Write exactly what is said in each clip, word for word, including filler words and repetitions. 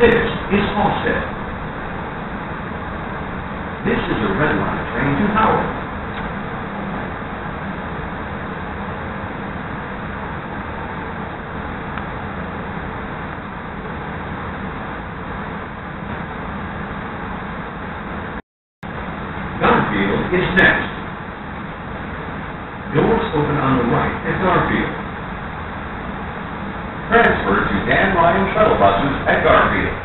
This is Halstead. This is a Red Line train to Howard. Garfield is next. Doors open on the right at Garfield. Transfer to Dan Ryan Shuttle Buses at Garfield.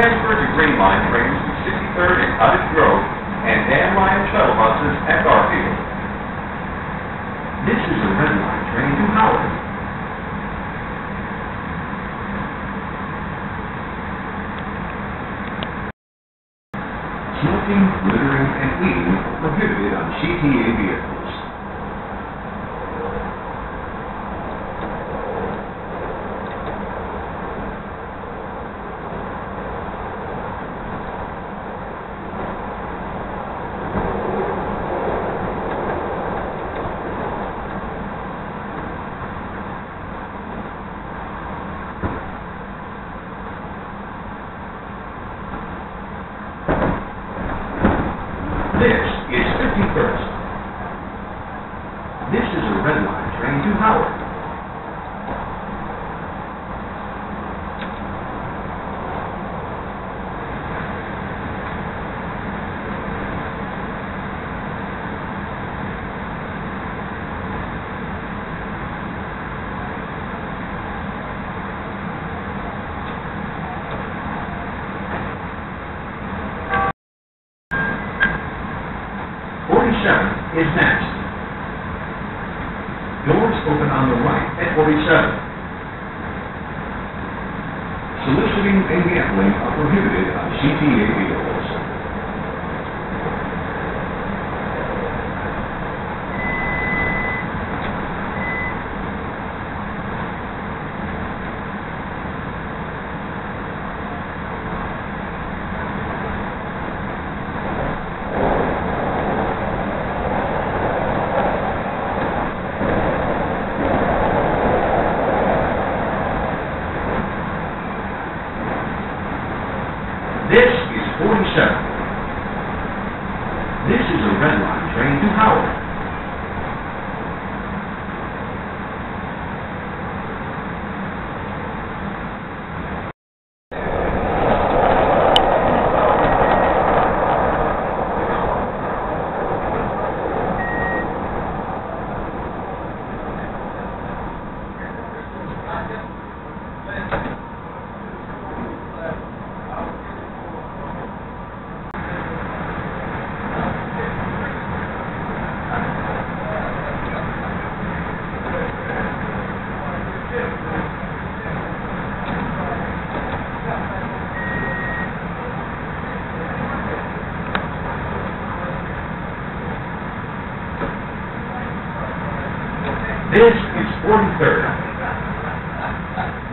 transfer to Green Line trains to sixty-third and Cottage Grove and Dan Ryan Shuttle Buses at Garfield. This is a Red Line train to Howard. Smoking, littering, and eating are prohibited on G T A vehicles. This is a Red Line train to Howard. forty-seven is next. Doors open on the right at forty-seven. Soliciting and gambling are prohibited on G T A vehicles. This is a Red Line train to Howard. This is forty-third.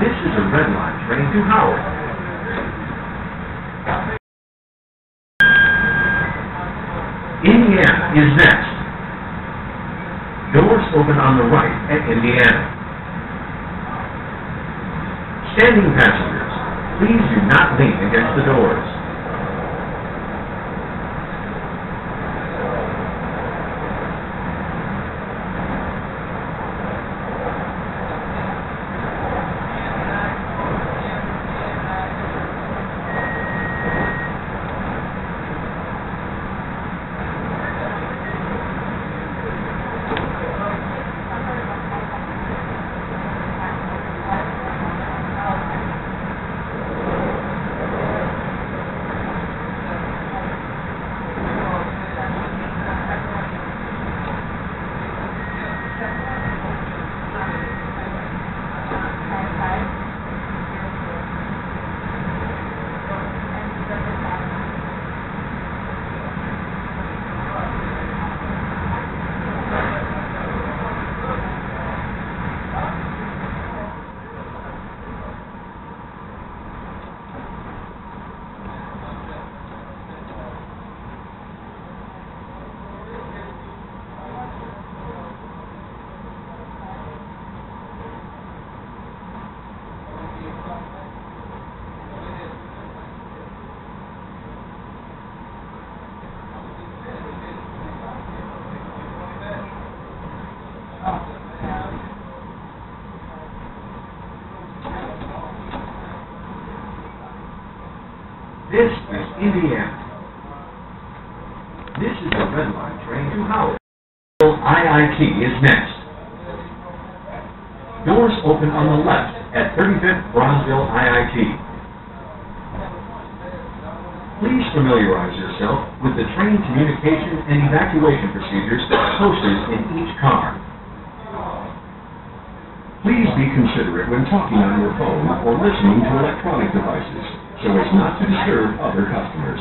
This is a Red Line train to Howard. Indiana is next. Doors open on the right at Indiana. Standing passengers, please do not lean against the doors. This is Indiana. This is a Red Line train to Howard. I I T is next. Doors open on the left at thirty-fifth Bronzeville I I T. Please familiarize yourself with the train communication and evacuation procedures that are posted in each car. Please be considerate when talking on your phone or listening to electronic devices so as not to disturb other customers.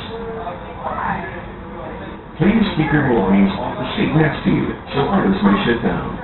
Please keep your belongings off the seat next to you so others may sit down.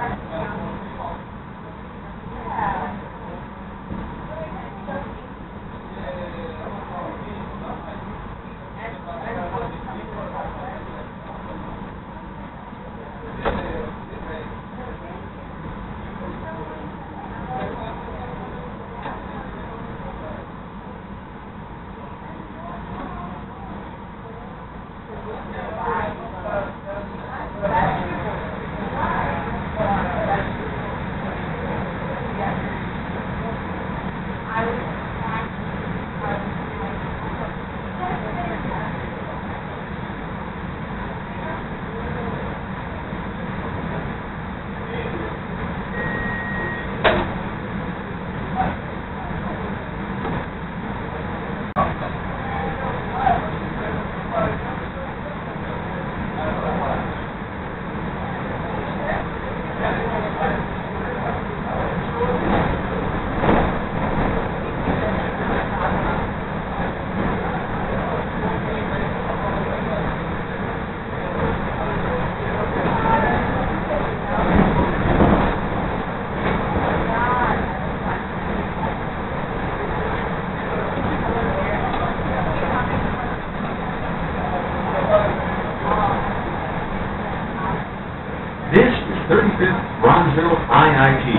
Bronzeville I I T.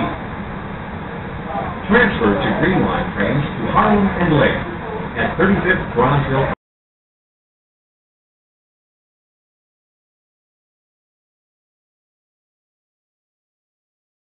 Transfer to Green Line trains to Harlem and Lake at thirty-fifth Bronzeville